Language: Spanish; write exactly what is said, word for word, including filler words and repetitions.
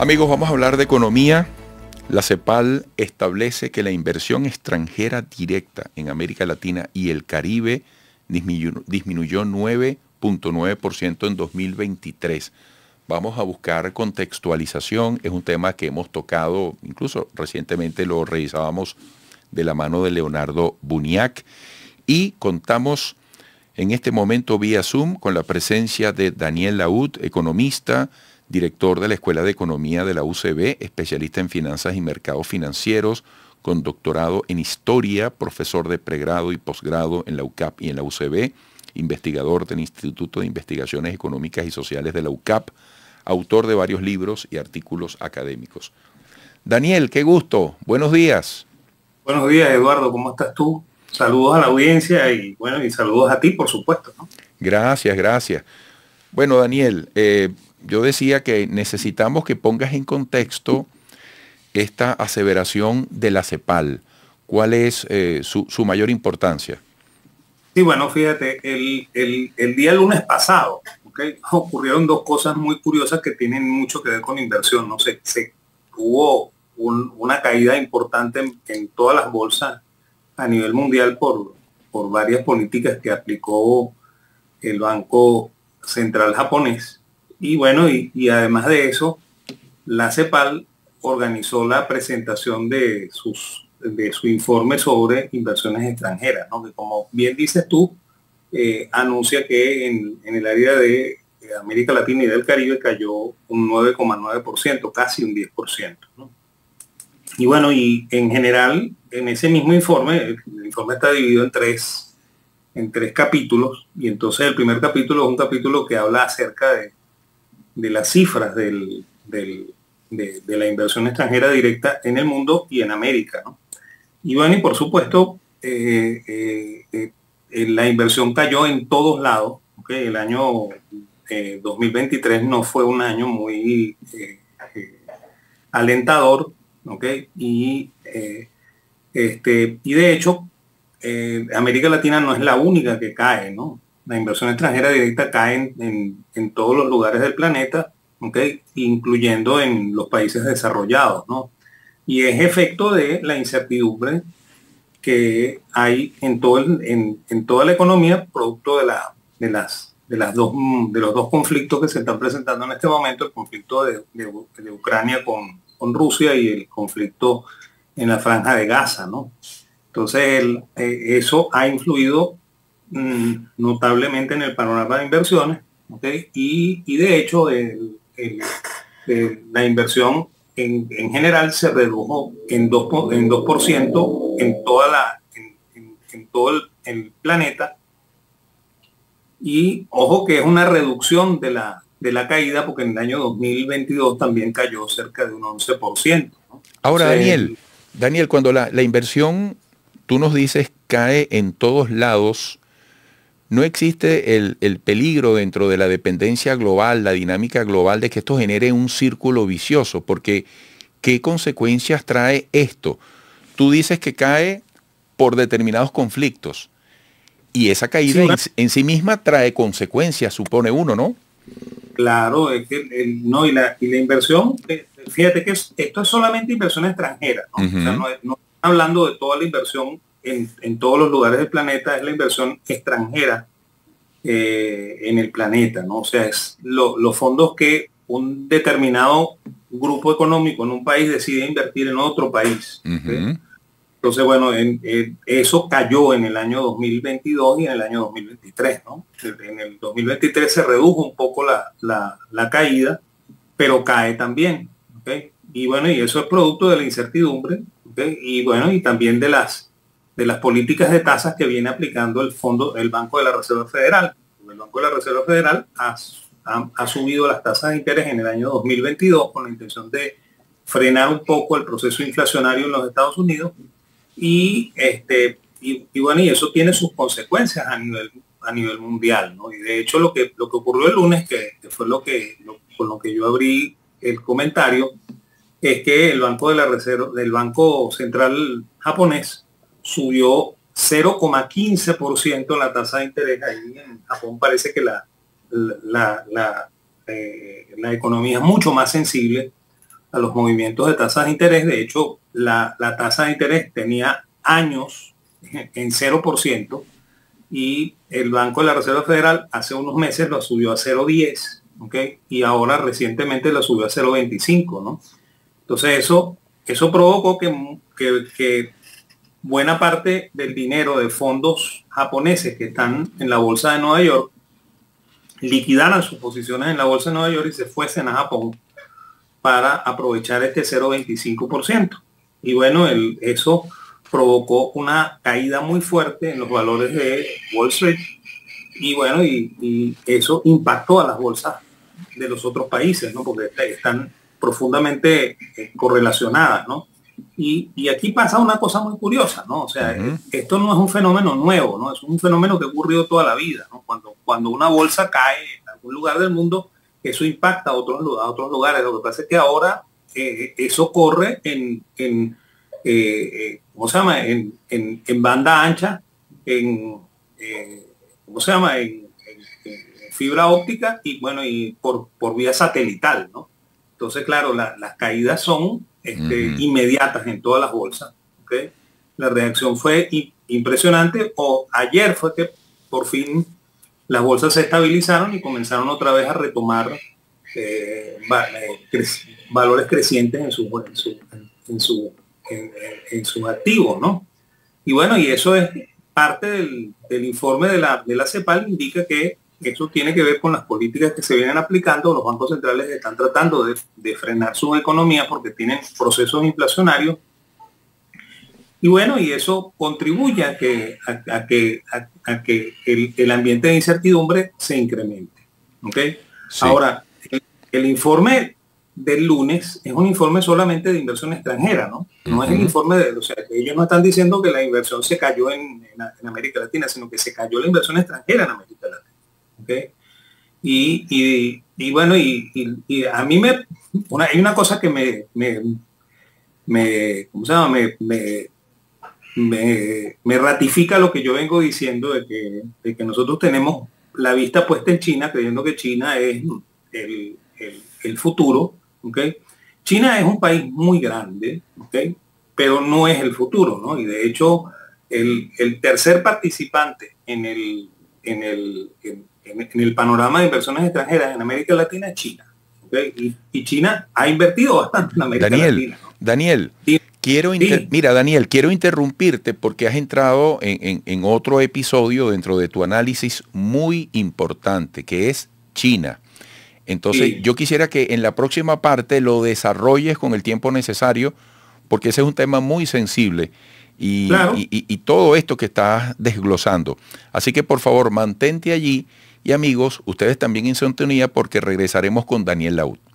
Amigos, vamos a hablar de economía. La CEPAL establece que la inversión extranjera directa en América Latina y el Caribe disminu- disminuyó nueve punto nueve por ciento en dos mil veintitrés. Vamos a buscar contextualización. Es un tema que hemos tocado, incluso recientemente lo revisábamos de la mano de Leonardo Buniak. Y contamos en este momento vía Zoom con la presencia de Daniel Lahoud, economista, director de la Escuela de Economía de la U C B, especialista en finanzas y mercados financieros, con doctorado en historia, profesor de pregrado y posgrado en la U C A B y en la U C B, investigador del Instituto de Investigaciones Económicas y Sociales de la U C A B, autor de varios libros y artículos académicos. Daniel, qué gusto. Buenos días. Buenos días, Eduardo. ¿Cómo estás tú? Saludos a la audiencia y, bueno, y saludos a ti, por supuesto, ¿no? Gracias, gracias. Bueno, Daniel, eh, yo decía que necesitamos que pongas en contexto esta aseveración de la CEPAL. ¿Cuál es eh, su, su mayor importancia? Sí, bueno, fíjate, el, el, el día lunes pasado, ¿okay?, ocurrieron dos cosas muy curiosas que tienen mucho que ver con inversión, ¿no? Se, se hubo un, una caída importante en, en todas las bolsas a nivel mundial por, por varias políticas que aplicó el Banco Central Japonés. Y bueno, y, y además de eso, la CEPAL organizó la presentación de, sus, de su informe sobre inversiones extranjeras, ¿no? Que, como bien dices tú, eh, anuncia que en, en el área de América Latina y del Caribe cayó un nueve coma nueve por ciento, casi un diez por ciento, ¿no? Y bueno, y en general, en ese mismo informe, el, el informe está dividido en tres, en tres capítulos, y entonces el primer capítulo es un capítulo que habla acerca de de las cifras del, del, de, de la inversión extranjera directa en el mundo y en América, ¿no? Y bueno, y por supuesto, eh, eh, eh, la inversión cayó en todos lados, ¿okay? El año eh, dos mil veintitrés no fue un año muy eh, eh, alentador, ¿okay? Y, eh, este, y de hecho, eh, América Latina no es la única que cae, ¿no? La inversión extranjera directa cae en, en, en todos los lugares del planeta, ¿okay?, incluyendo en los países desarrollados, ¿no? Y es efecto de la incertidumbre que hay en, todo el, en, en toda la economía, producto de, la, de, las, de, las dos, de los dos conflictos que se están presentando en este momento, el conflicto de, de, de Ucrania con, con Rusia y el conflicto en la Franja de Gaza, ¿no? Entonces el, eh, eso ha influido notablemente en el panorama de inversiones, ¿okay? y, y de hecho el, el, el, la inversión en, en general se redujo en dos por ciento en, dos por ciento en, toda la, en, en, en todo el, el planeta, y ojo que es una reducción de la, de la caída, porque en el año dos mil veintidós también cayó cerca de un once por ciento, ¿no? Ahora, o sea, Daniel, Daniel, cuando la, la inversión, tú nos dices, cae en todos lados, ¿no existe el, el peligro dentro de la dependencia global, la dinámica global, de que esto genere un círculo vicioso? Porque, ¿qué consecuencias trae esto? Tú dices que cae por determinados conflictos, y esa caída sí, en, en sí misma trae consecuencias, supone uno, ¿no? Claro, es que el, no, y, la, y la inversión, fíjate que es, esto es solamente inversión extranjera, ¿no? Uh-huh. O sea, no, no hablando de toda la inversión En, en todos los lugares del planeta, es la inversión extranjera eh, en el planeta, ¿no? O sea, es lo, los fondos que un determinado grupo económico en un país decide invertir en otro país. Uh-huh. ¿Sí? Entonces, bueno, en, en, eso cayó en el año dos mil veintidós y en el año dos mil veintitrés, ¿no? En el dos mil veintitrés se redujo un poco la, la, la caída, pero cae también, ¿okay? Y bueno, y eso es producto de la incertidumbre, ¿okay? Y bueno, y también de las de las políticas de tasas que viene aplicando el fondo, el Banco de la Reserva Federal. El Banco de la Reserva Federal ha, ha, ha subido las tasas de interés en el año dos mil veintidós con la intención de frenar un poco el proceso inflacionario en los Estados Unidos. Y, este, y, y bueno, y eso tiene sus consecuencias a nivel, a nivel mundial, ¿no? Y de hecho lo que, lo que ocurrió el lunes, que, que fue lo que, lo, con lo que yo abrí el comentario, es que el Banco de la Reserva, del Banco Central Japonés, subió cero coma quince por ciento la tasa de interés. Ahí en Japón parece que la, la, la, eh, la economía es mucho más sensible a los movimientos de tasas de interés. De hecho, la, la tasa de interés tenía años en cero por ciento y el Banco de la Reserva Federal hace unos meses lo subió a cero punto diez, ¿okay? Y ahora recientemente lo subió a cero punto veinticinco, ¿no? Entonces eso, eso provocó que, que, que buena parte del dinero de fondos japoneses que están en la bolsa de Nueva York liquidaran sus posiciones en la bolsa de Nueva York y se fuesen a Japón para aprovechar este cero punto veinticinco por ciento. Y bueno, el, eso provocó una caída muy fuerte en los valores de Wall Street y bueno, y, y eso impactó a las bolsas de los otros países, ¿no? Porque están profundamente correlacionadas, ¿no? Y, y aquí pasa una cosa muy curiosa, ¿no? O sea, uh-huh. esto no es un fenómeno nuevo, ¿no? Es un fenómeno que ocurrió toda la vida, ¿no? Cuando, cuando una bolsa cae en algún lugar del mundo, eso impacta a otros, a otros lugares. Lo que pasa es que ahora eh, eso corre en, en eh, ¿cómo se llama? En, en, en banda ancha, en, en ¿cómo se llama? En, en, en fibra óptica y bueno, y por, por vía satelital, ¿no? Entonces, claro, la, las caídas son Este, uh-huh. inmediatas en todas las bolsas, ¿okay? La reacción fue impresionante. O ayer fue que por fin las bolsas se estabilizaron y comenzaron otra vez a retomar eh, va, eh, cre valores crecientes en sus en su, en su, en, en, en sus activos, ¿no? Y bueno, y eso es parte del, del informe de la, de la CEPAL, indica que eso tiene que ver con las políticas que se vienen aplicando. Los bancos centrales están tratando de, de frenar su economía porque tienen procesos inflacionarios. Y bueno, y eso contribuye a que, a, a que, a, a que el, el ambiente de incertidumbre se incremente, ¿okay? Sí. Ahora, el, el informe del lunes es un informe solamente de inversión extranjera, ¿no? No uh-huh. es el informe de... O sea, ellos no están diciendo que la inversión se cayó en, en, en América Latina, sino que se cayó la inversión extranjera en América Latina. Okay. Y, y, y bueno, y, y, y a mí me una, hay una cosa que me, me, me, ¿cómo se llama? Me, me, me, me ratifica lo que yo vengo diciendo de que, de que nosotros tenemos la vista puesta en China, creyendo que China es el, el, el futuro, ¿okay? China es un país muy grande, ¿okay? Pero no es el futuro, ¿no? Y de hecho, el, el tercer participante en el En el, en, en el panorama de inversiones extranjeras en América Latina, China, ¿okay? y, y China ha invertido bastante en América Daniel, Latina, ¿no? Daniel, sí. quiero inter sí. mira Daniel, quiero interrumpirte porque has entrado en, en, en otro episodio dentro de tu análisis muy importante, que es China. Entonces sí. yo quisiera que en la próxima parte lo desarrolles con el tiempo necesario, porque ese es un tema muy sensible. Y, claro. y, y, y todo esto que estás desglosando. Así que por favor, mantente allí y amigos, ustedes también en sintonía porque regresaremos con Daniel Lahoud.